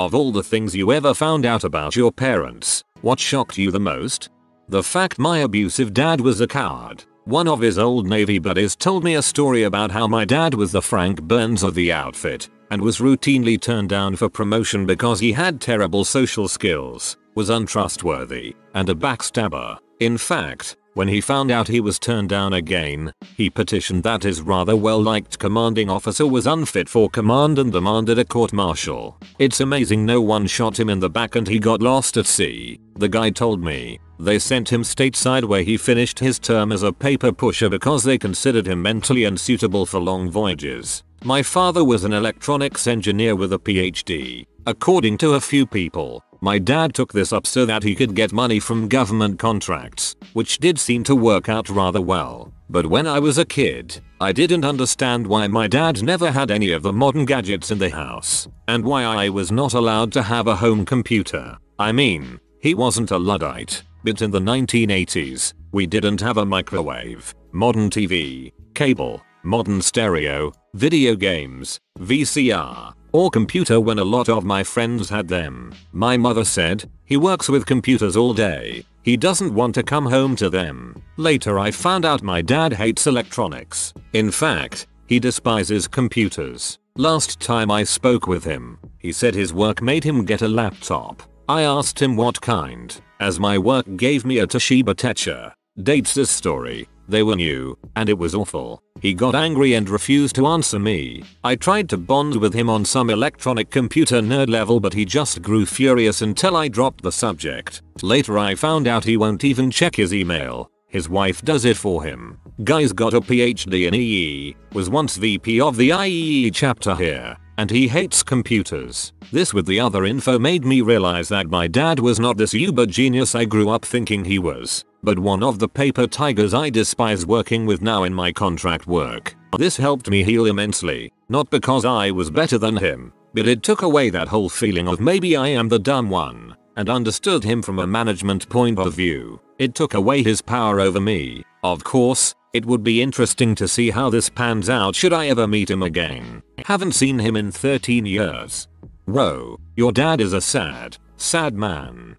Of all the things you ever found out about your parents, what shocked you the most? The fact my abusive dad was a coward. One of his old Navy buddies told me a story about how my dad was the Frank Burns of the outfit, and was routinely turned down for promotion because he had terrible social skills, was untrustworthy, and a backstabber. In fact, when he found out he was turned down again, he petitioned that his rather well-liked commanding officer was unfit for command and demanded a court-martial. It's amazing no one shot him in the back and he got lost at sea, the guy told me. They sent him stateside where he finished his term as a paper pusher because they considered him mentally unsuitable for long voyages. My father was an electronics engineer with a PhD. According to a few people, my dad took this up so that he could get money from government contracts, which did seem to work out rather well. But when I was a kid, I didn't understand why my dad never had any of the modern gadgets in the house, and why I was not allowed to have a home computer. I mean, he wasn't a Luddite. But in the 1980s, we didn't have a microwave, modern TV, cable, modern stereo, video games, VCR, or computer when a lot of my friends had them. My mother said, "He works with computers all day. He doesn't want to come home to them." Later I found out my dad hates electronics. In fact, he despises computers. Last time I spoke with him, he said his work made him get a laptop. I asked him what kind, as my work gave me a Toshiba Tecra. Dates this story, they were new, and it was awful. He got angry and refused to answer me. I tried to bond with him on some electronic computer nerd level, but he just grew furious until I dropped the subject. Later I found out he won't even check his email. His wife does it for him. Guy's got a PhD in EE, was once VP of the IEEE chapter here, and he hates computers. This with the other info made me realize that my dad was not this uber genius I grew up thinking he was, but one of the paper tigers I despise working with now in my contract work. This helped me heal immensely, not because I was better than him, but it took away that whole feeling of maybe I am the dumb one, and understood him from a management point of view. It took away his power over me. Of course, it would be interesting to see how this pans out should I ever meet him again. Haven't seen him in 13 years. Whoa, your dad is a sad, sad man.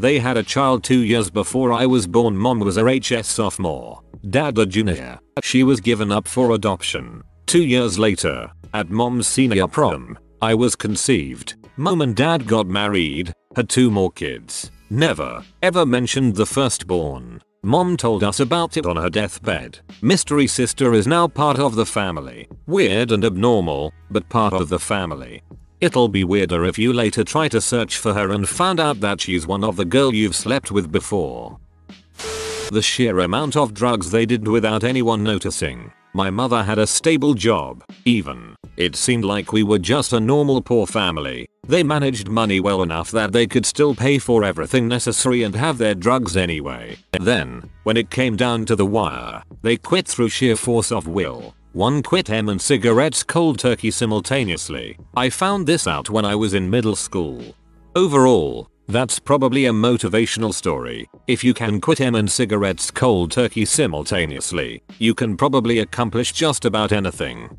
They had a child 2 years before I was born. Mom was a HS sophomore, dad a junior. She was given up for adoption. 2 years later, at Mom's senior prom, I was conceived. Mom and dad got married, had 2 more kids. Never, ever mentioned the firstborn. Mom told us about it on her deathbed. Mystery sister is now part of the family. Weird and abnormal, but part of the family. It'll be weirder if you later try to search for her and found out that she's one of the girl you've slept with before. The sheer amount of drugs they did without anyone noticing. My mother had a stable job, even. It seemed like we were just a normal poor family. They managed money well enough that they could still pay for everything necessary and have their drugs anyway. And then, when it came down to the wire, they quit through sheer force of will. One quit hem and cigarettes cold turkey simultaneously. I found this out when I was in middle school. Overall, that's probably a motivational story. If you can quit M and cigarettes cold turkey simultaneously, you can probably accomplish just about anything.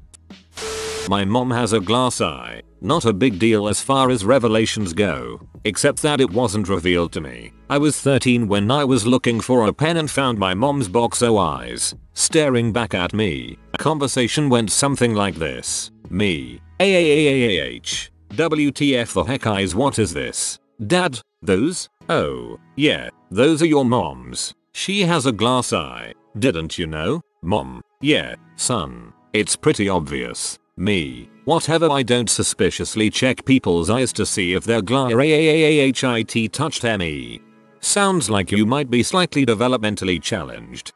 My mom has a glass eye. Not a big deal as far as revelations go, except that it wasn't revealed to me. I was 13 when I was looking for a pen and found my mom's boxo eyes, staring back at me. A conversation went something like this. Me. A-A-A-A-H. WTF the heck eyes, what is this? Dad, those? Oh, yeah, those are your mom's. She has a glass eye. Didn't you know? Mom. Yeah, son. It's pretty obvious. Me. Whatever, I don't suspiciously check people's eyes to see if their glass aahit touched me. Sounds like you might be slightly developmentally challenged.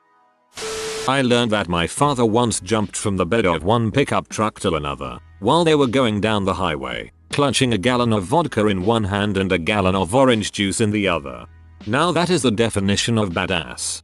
I learned that my father once jumped from the bed of one pickup truck to another while they were going down the highway, clutching a gallon of vodka in one hand and a gallon of orange juice in the other. Now that is the definition of badass.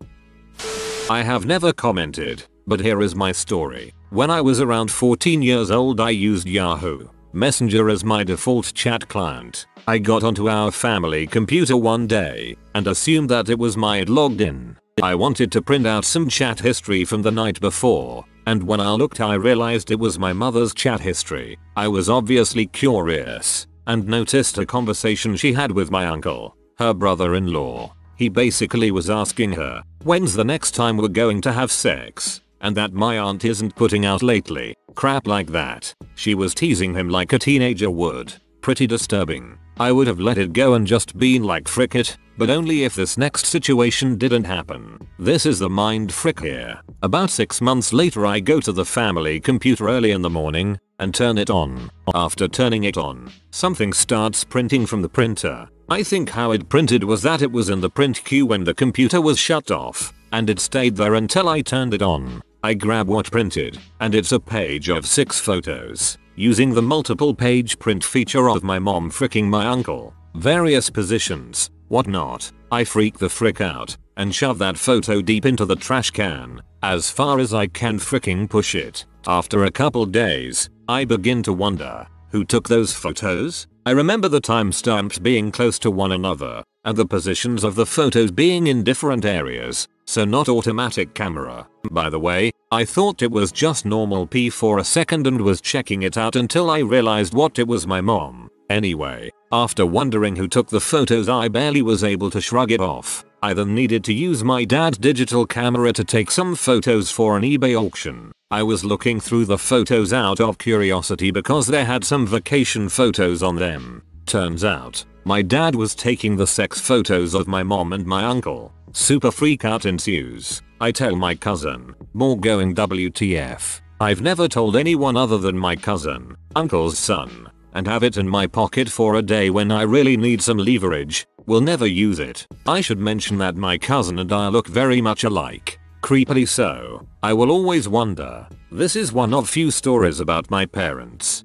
I have never commented, but here is my story. When I was around 14 years old, I used Yahoo Messenger as my default chat client. I got onto our family computer one day and assumed that it was mine logged in. I wanted to print out some chat history from the night before, and when I looked I realized it was my mother's chat history. I was obviously curious, and noticed a conversation she had with my uncle, her brother-in-law. He basically was asking her, when's the next time we're going to have sex, and that my aunt isn't putting out lately, crap like that. She was teasing him like a teenager would. Pretty disturbing. I would have let it go and just been like, frick it, but only if this next situation didn't happen. This is the mind frick here. About 6 months later I go to the family computer early in the morning and turn it on. After turning it on, something starts printing from the printer. I think how it printed was that it was in the print queue when the computer was shut off, and it stayed there until I turned it on. I grab what printed, and it's a page of 6 photos. Using the multiple page print feature of my mom fricking my uncle, various positions, whatnot, I freak the frick out and shove that photo deep into the trash can, as far as I can fricking push it. After a couple days, I begin to wonder, who took those photos? I remember the timestamps being close to one another, and the positions of the photos being in different areas, so not automatic camera. By the way, I thought it was just normal P for a second and was checking it out until I realized what it was, my mom. Anyway, after wondering who took the photos, I barely was able to shrug it off. I then needed to use my dad's digital camera to take some photos for an eBay auction. I was looking through the photos out of curiosity because they had some vacation photos on them. Turns out, my dad was taking the sex photos of my mom and my uncle. Super freak out ensues. I tell my cousin, more going WTF. I've never told anyone other than my cousin, uncle's son, and have it in my pocket for a day when I really need some leverage. Will never use it. I should mention that my cousin and I look very much alike. Creepily so. I will always wonder. This is one of few stories about my parents.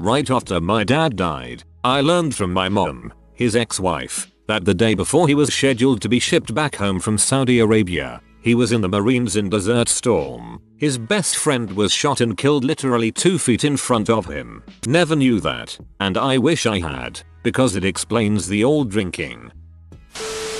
Right after my dad died, I learned from my mom, his ex-wife, that the day before he was scheduled to be shipped back home from Saudi Arabia, he was in the Marines in Desert Storm. His best friend was shot and killed literally 2 feet in front of him. Never knew that, and I wish I had, because it explains the old drinking.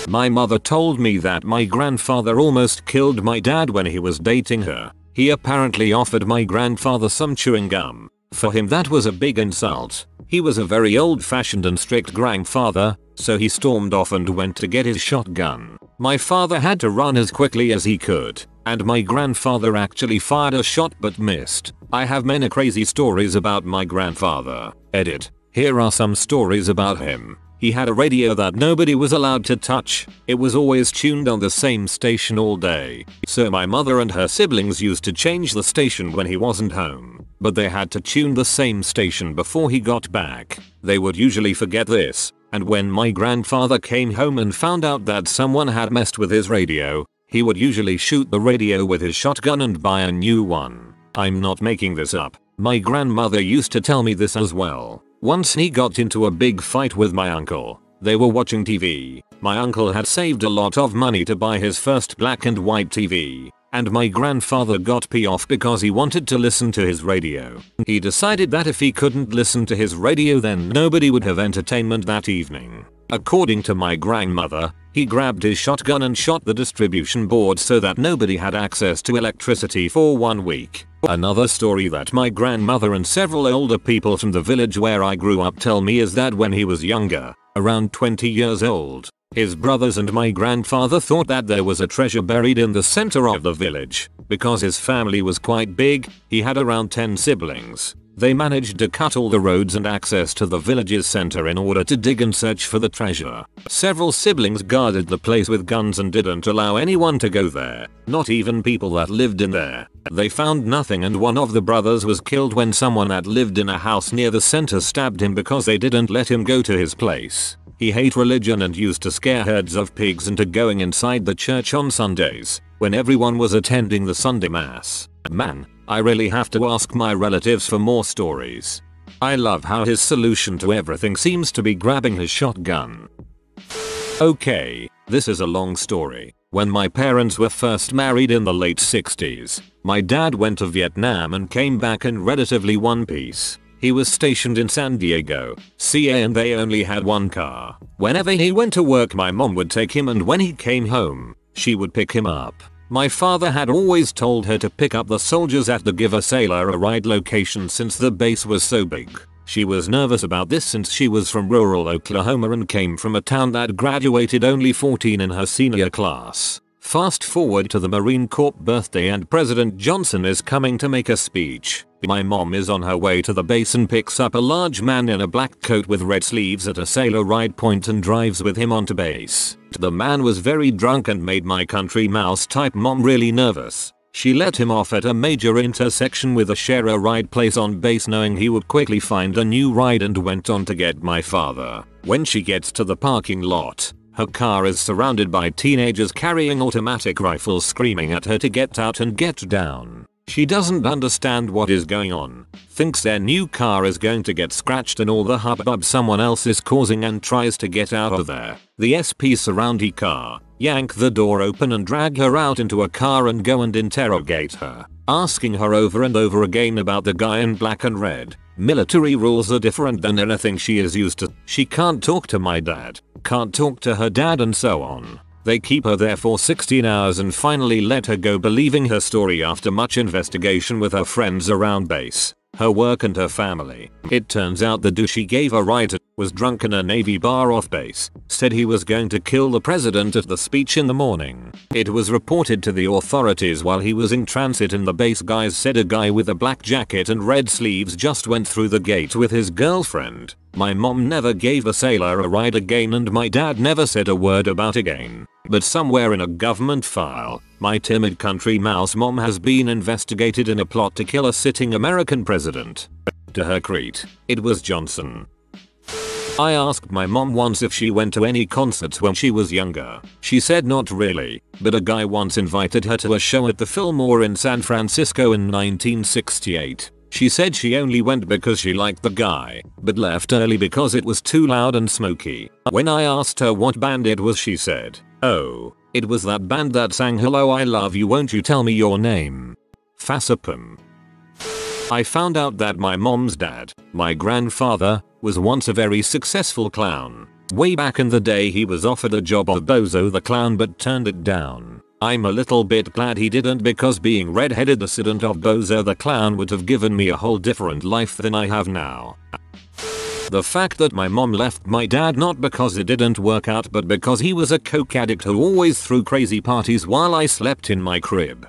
My mother told me that my grandfather almost killed my dad when he was dating her. He apparently offered my grandfather some chewing gum. For him that was a big insult. He was a very old-fashioned and strict grandfather, so he stormed off and went to get his shotgun. My father had to run as quickly as he could, and my grandfather actually fired a shot but missed. I have many crazy stories about my grandfather. Edit. Here are some stories about him. He had a radio that nobody was allowed to touch. It was always tuned on the same station all day. So my mother and her siblings used to change the station when he wasn't home, but they had to tune the same station before he got back. They would usually forget this, and when my grandfather came home and found out that someone had messed with his radio, he would usually shoot the radio with his shotgun and buy a new one. I'm not making this up. My grandmother used to tell me this as well. Once he got into a big fight with my uncle. They were watching TV. My uncle had saved a lot of money to buy his first black and white TV, and my grandfather got pissed off because he wanted to listen to his radio. He decided that if he couldn't listen to his radio then nobody would have entertainment that evening. According to my grandmother, he grabbed his shotgun and shot the distribution board so that nobody had access to electricity for 1 week. Another story that my grandmother and several older people from the village where I grew up tell me is that when he was younger, around 20 years old, his brothers and my grandfather thought that there was a treasure buried in the center of the village. Because his family was quite big, he had around 10 siblings. They managed to cut all the roads and access to the village's center in order to dig and search for the treasure. Several siblings guarded the place with guns and didn't allow anyone to go there, not even people that lived in there. They found nothing, and one of the brothers was killed when someone that lived in a house near the center stabbed him because they didn't let him go to his place. He hated religion and used to scare herds of pigs into going inside the church on Sundays, when everyone was attending the Sunday mass. Man, I really have to ask my relatives for more stories. I love how his solution to everything seems to be grabbing his shotgun. Okay, this is a long story. When my parents were first married in the late 60s, my dad went to Vietnam and came back in relatively one piece. He was stationed in San Diego, CA, and they only had one car. Whenever he went to work, my mom would take him, and when he came home, she would pick him up. My father had always told her to pick up the soldiers at the Give a Sailor a Ride location since the base was so big. She was nervous about this since she was from rural Oklahoma and came from a town that graduated only 14 in her senior class. Fast forward to the Marine Corps birthday and President Johnson is coming to make a speech. My mom is on her way to the base and picks up a large man in a black coat with red sleeves at a sailor ride point and drives with him onto base. The man was very drunk and made my country mouse type mom really nervous. She let him off at a major intersection with a share a ride place on base knowing he would quickly find a new ride and went on to get my father. When she gets to the parking lot, her car is surrounded by teenagers carrying automatic rifles screaming at her to get out and get down. She doesn't understand what is going on, thinks their new car is going to get scratched and all the hubbub someone else is causing and tries to get out of there. The SP surround her car, yank the door open and drag her out into a car and go and interrogate her, asking her over and over again about the guy in black and red. Military rules are different than anything she is used to. She can't talk to my dad, can't talk to her dad and so on. They keep her there for 16 hours and finally let her go, believing her story after much investigation with her friends around base, her work and her family. It turns out the douche she gave a ride was drunk in a Navy bar off base, said he was going to kill the president at the speech in the morning. It was reported to the authorities while he was in transit and the base guys said a guy with a black jacket and red sleeves just went through the gate with his girlfriend. My mom never gave a sailor a ride again and my dad never said a word about again. But somewhere in a government file, my timid country mouse mom has been investigated in a plot to kill a sitting American president. To her credit, it was Johnson. I asked my mom once if she went to any concerts when she was younger. She said not really, but a guy once invited her to a show at the Fillmore in San Francisco in 1968. She said she only went because she liked the guy, but left early because it was too loud and smoky. When I asked her what band it was, she said, "Oh, it was that band that sang Hello I Love You Won't You Tell Me Your Name." Fascipum. I found out that my mom's dad, my grandfather, was once a very successful clown. Way back in the day he was offered a job of Bozo the Clown but turned it down. I'm a little bit glad he didn't, because being redheaded the student of Bozo the Clown would have given me a whole different life than I have now. The fact that my mom left my dad not because it didn't work out but because he was a coke addict who always threw crazy parties while I slept in my crib.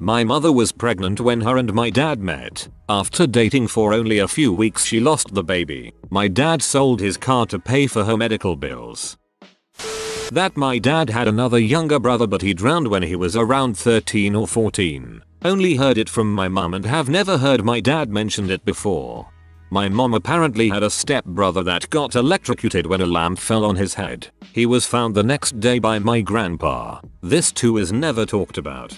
My mother was pregnant when her and my dad met. After dating for only a few weeks she lost the baby. My dad sold his car to pay for her medical bills. That my dad had another younger brother but he drowned when he was around 13 or 14. Only heard it from my mum and have never heard my dad mentioned it before. My mom apparently had a stepbrother that got electrocuted when a lamp fell on his head. He was found the next day by my grandpa. This too is never talked about.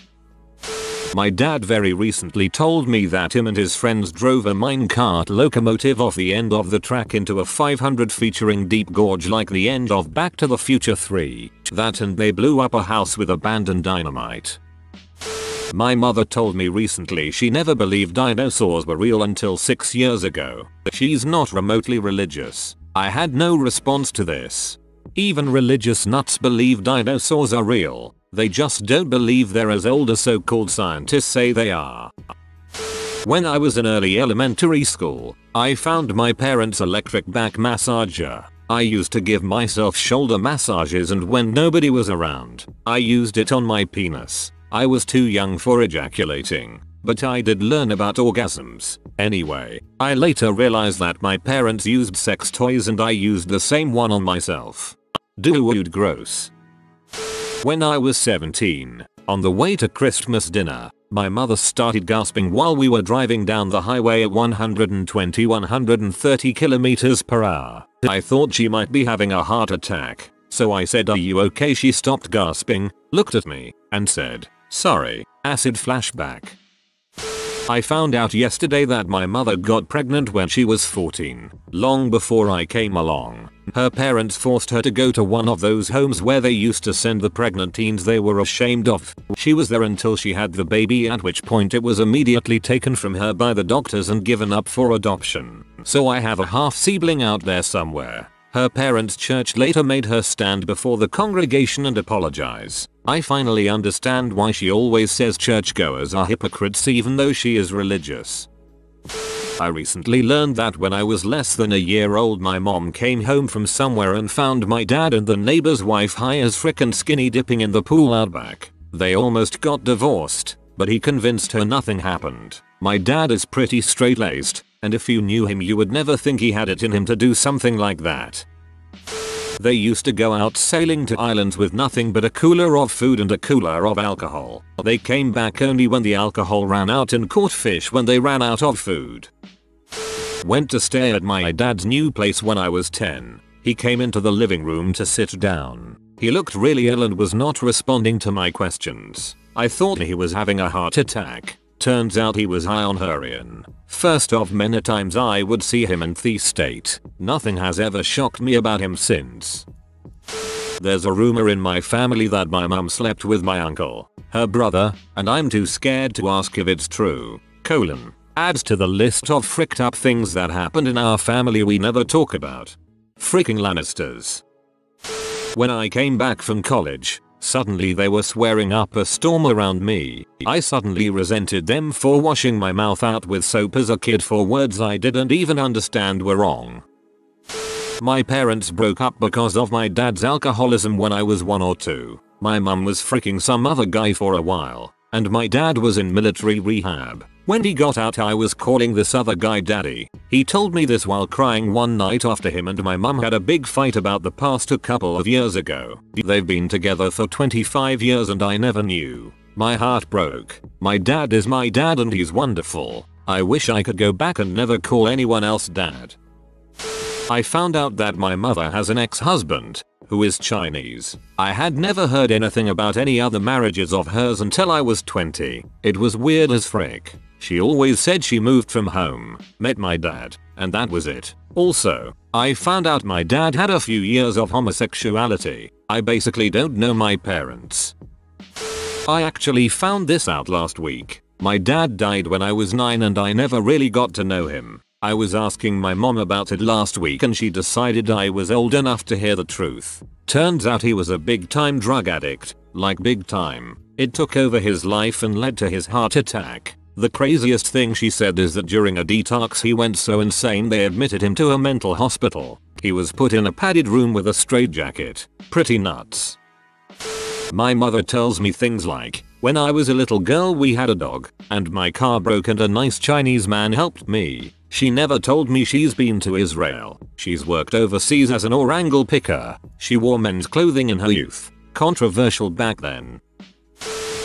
My dad very recently told me that him and his friends drove a minecart locomotive off the end of the track into a 500 featuring deep gorge like the end of Back to the Future 3. That and they blew up a house with abandoned dynamite. My mother told me recently she never believed dinosaurs were real until 6 years ago. She's not remotely religious. I had no response to this. Even religious nuts believe dinosaurs are real. They just don't believe they're as old as so-called scientists say they are. When I was in early elementary school, I found my parents' electric back massager. I used to give myself shoulder massages and when nobody was around, I used it on my penis. I was too young for ejaculating, but I did learn about orgasms. Anyway, I later realized that my parents used sex toys and I used the same one on myself. Dude, gross. When I was 17, on the way to Christmas dinner, my mother started gasping while we were driving down the highway at 120-130 km/h. I thought she might be having a heart attack, so I said, "Are you okay?" She stopped gasping, looked at me, and said, "Sorry, acid flashback." I found out yesterday that my mother got pregnant when she was 14, long before I came along. Her parents forced her to go to one of those homes where they used to send the pregnant teens they were ashamed of. She was there until she had the baby, at which point it was immediately taken from her by the doctors and given up for adoption. So I have a half sibling out there somewhere. Her parents' church later made her stand before the congregation and apologize. I finally understand why she always says churchgoers are hypocrites even though she is religious. I recently learned that when I was less than a year old my mom came home from somewhere and found my dad and the neighbor's wife high as frickin' skinny dipping in the pool out back. They almost got divorced, but he convinced her nothing happened. My dad is pretty straight-laced, and if you knew him you would never think he had it in him to do something like that. They used to go out sailing to islands with nothing but a cooler of food and a cooler of alcohol. They came back only when the alcohol ran out and caught fish when they ran out of food. Went to stay at my dad's new place when I was 10. He came into the living room to sit down. He looked really ill and was not responding to my questions. I thought he was having a heart attack. Turns out he was high on heroin. First of many times I would see him in this state. Nothing has ever shocked me about him since. There's a rumor in my family that my mum slept with my uncle, her brother, and I'm too scared to ask if it's true. : Adds to the list of fricked up things that happened in our family we never talk about. Fricking Lannisters. When I came back from college, suddenly they were swearing up a storm around me. I suddenly resented them for washing my mouth out with soap as a kid for words I didn't even understand were wrong. My parents broke up because of my dad's alcoholism when I was 1 or 2. My mum was freaking some other guy for a while, and my dad was in military rehab. When he got out I was calling this other guy daddy. He told me this while crying one night after him and my mum had a big fight about the past a couple of years ago. They've been together for 25 years and I never knew. My heart broke. My dad is my dad and he's wonderful. I wish I could go back and never call anyone else dad. I found out that my mother has an ex-husband who is Chinese. I had never heard anything about any other marriages of hers until I was 20. It was weird as frick. She always said she moved from home, met my dad, and that was it. Also, I found out my dad had a few years of homosexuality. I basically don't know my parents. I actually found this out last week. My dad died when I was 9 and I never really got to know him. I was asking my mom about it last week and she decided I was old enough to hear the truth. Turns out he was a big time drug addict, like big time. It took over his life and led to his heart attack. The craziest thing she said is that during a detox he went so insane they admitted him to a mental hospital. He was put in a padded room with a straitjacket. Pretty nuts. My mother tells me things like, when I was a little girl we had a dog, and my car broke and a nice Chinese man helped me. She never told me she's been to Israel. She's worked overseas as an orangle picker. She wore men's clothing in her youth. Controversial back then.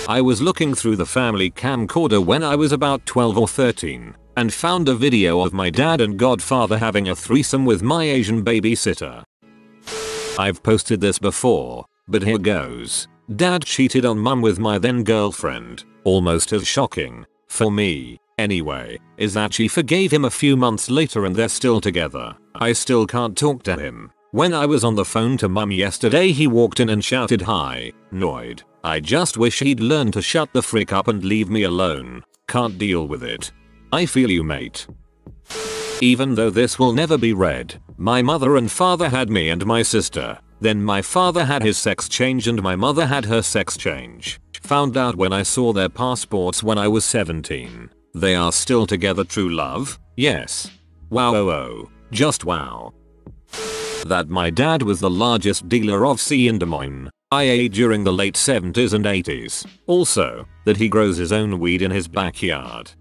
I was looking through the family camcorder when I was about 12 or 13 and found a video of my dad and godfather having a threesome with my Asian babysitter. I've posted this before, but here goes. Dad cheated on mum with my then girlfriend. Almost as shocking, for me, anyway, is that she forgave him a few months later and they're still together. I still can't talk to him. When I was on the phone to mum yesterday he walked in and shouted hi, annoyed. I just wish he'd learn to shut the frick up and leave me alone. Can't deal with it. I feel you, mate. Even though this will never be read, my mother and father had me and my sister. Then my father had his sex change and my mother had her sex change. Found out when I saw their passports when I was 17. They are still together, true love? Yes. Wow. Oh. Just wow. That my dad was the largest dealer of C in Des Moines, IA during the late 70s and 80s. Also, that he grows his own weed in his backyard.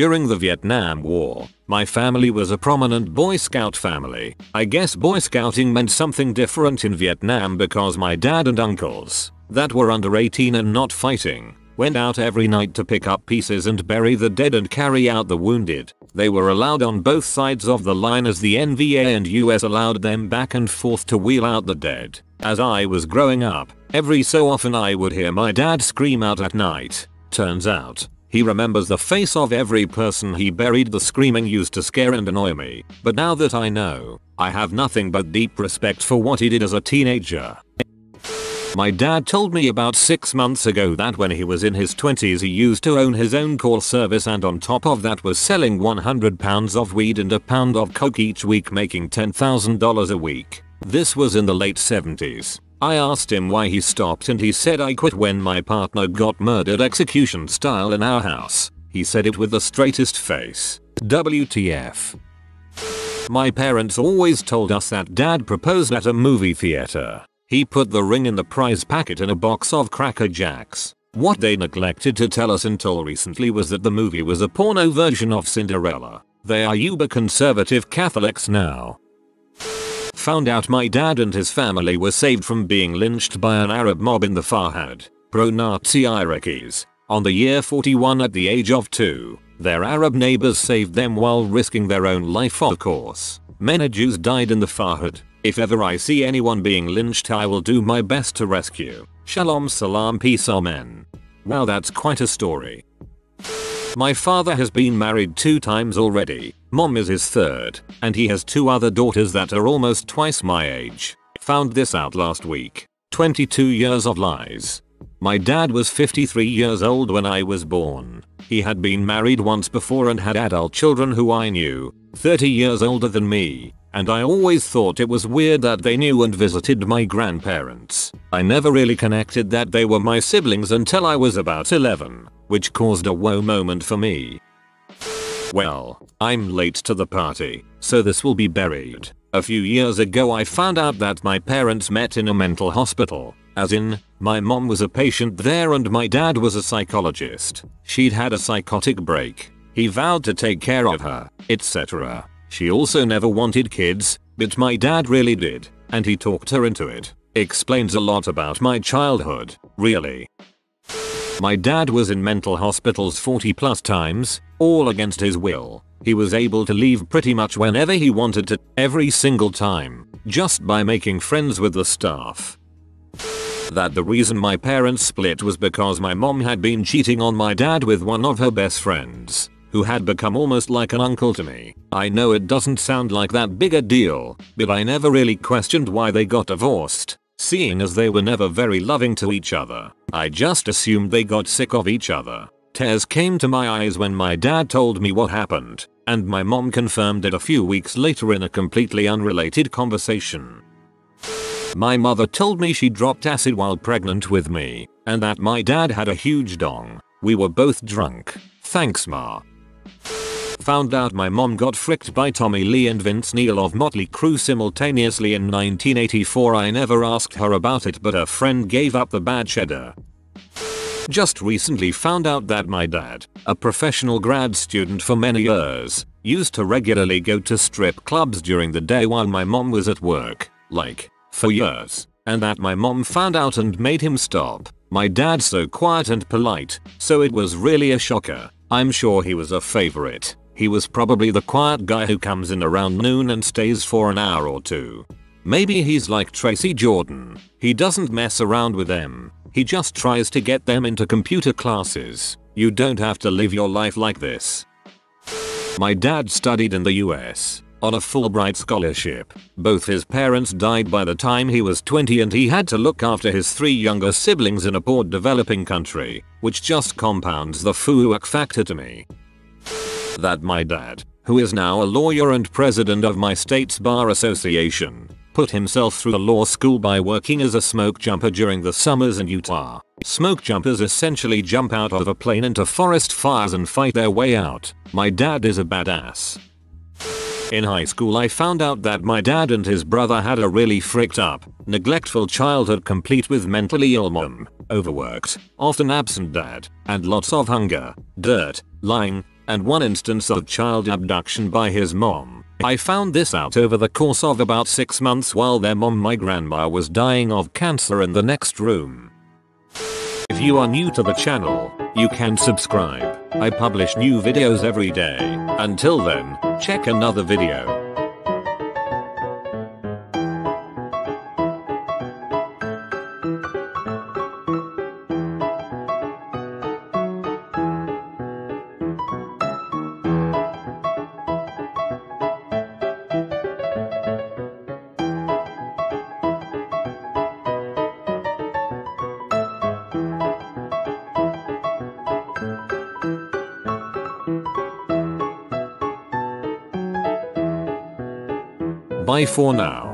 During the Vietnam War, my family was a prominent Boy Scout family. I guess Boy Scouting meant something different in Vietnam because my dad and uncles, that were under 18 and not fighting, went out every night to pick up pieces and bury the dead and carry out the wounded. They were allowed on both sides of the line as the NVA and US allowed them back and forth to wheel out the dead. As I was growing up, every so often I would hear my dad scream out at night. Turns out, he remembers the face of every person he buried. The screaming used to scare and annoy me, but now that I know, I have nothing but deep respect for what he did as a teenager. My dad told me about 6 months ago that when he was in his 20s he used to own his own call service and on top of that was selling 100 pounds of weed and a pound of coke each week, making $10,000 a week. This was in the late 70s. I asked him why he stopped and he said, I quit when my partner got murdered execution style in our house. He said it with the straightest face. WTF. My parents always told us that Dad proposed at a movie theater. He put the ring in the prize packet in a box of Cracker Jacks. What they neglected to tell us until recently was that the movie was a porno version of Cinderella. They are uber conservative Catholics now. Found out my dad and his family were saved from being lynched by an Arab mob in the Farhad, pro-Nazi Iraqis. On the year 41 at the age of 2, their Arab neighbors saved them while risking their own life of course. Many Jews died in the Farhad. If ever I see anyone being lynched I will do my best to rescue. Shalom salam peace amen. Wow, that's quite a story. My father has been married 2 times already, mom is his 3rd, and he has 2 other daughters that are almost twice my age. Found this out last week. 22 years of lies. My dad was 53 years old when I was born. He had been married once before and had adult children who I knew, 30 years older than me, and I always thought it was weird that they knew and visited my grandparents. I never really connected that they were my siblings until I was about 11. Which caused a woe moment for me. Well, I'm late to the party, so this will be buried. A few years ago I found out that my parents met in a mental hospital, as in, my mom was a patient there and my dad was a psychologist. She'd had a psychotic break. He vowed to take care of her, etc. She also never wanted kids, but my dad really did, and he talked her into it. Explains a lot about my childhood, really. My dad was in mental hospitals 40+ times, all against his will. He was able to leave pretty much whenever he wanted to, every single time, just by making friends with the staff. That the reason my parents split was because my mom had been cheating on my dad with one of her best friends, who had become almost like an uncle to me. I know it doesn't sound like that big a deal, but I never really questioned why they got divorced. Seeing as they were never very loving to each other, I just assumed they got sick of each other. Tears came to my eyes when my dad told me what happened, and my mom confirmed it a few weeks later in a completely unrelated conversation. My mother told me she dropped acid while pregnant with me, and that my dad had a huge dong. We were both drunk. Thanks, Ma. Found out my mom got fricked by Tommy Lee and Vince Neil of Motley Crue simultaneously in 1984. I never asked her about it, but her friend gave up the bad cheddar. Just recently found out that my dad, a professional grad student for many years, used to regularly go to strip clubs during the day while my mom was at work, like, for years, and that my mom found out and made him stop. My dad's so quiet and polite, so it was really a shocker. I'm sure he was a favorite. He was probably the quiet guy who comes in around noon and stays for an hour or 2. Maybe he's like Tracy Jordan. He doesn't mess around with them. He just tries to get them into computer classes. You don't have to live your life like this. My dad studied in the US on a Fulbright scholarship. Both his parents died by the time he was 20 and he had to look after his 3 younger siblings in a poor developing country, which just compounds the fuck factor to me. That my dad, who is now a lawyer and president of my state's bar association, put himself through a law school by working as a smoke jumper during the summers in Utah. Smoke jumpers essentially jump out of a plane into forest fires and fight their way out. My dad is a badass. In high school I found out that my dad and his brother had a really fricked up, neglectful childhood complete with mentally ill mom, overworked, often absent dad, and lots of hunger, dirt, lying, and one instance of child abduction by his mom. I found this out over the course of about 6 months while their mom, my grandma, was dying of cancer in the next room. If you are new to the channel, you can subscribe. I publish new videos every day. Until then, check another video. Bye for now.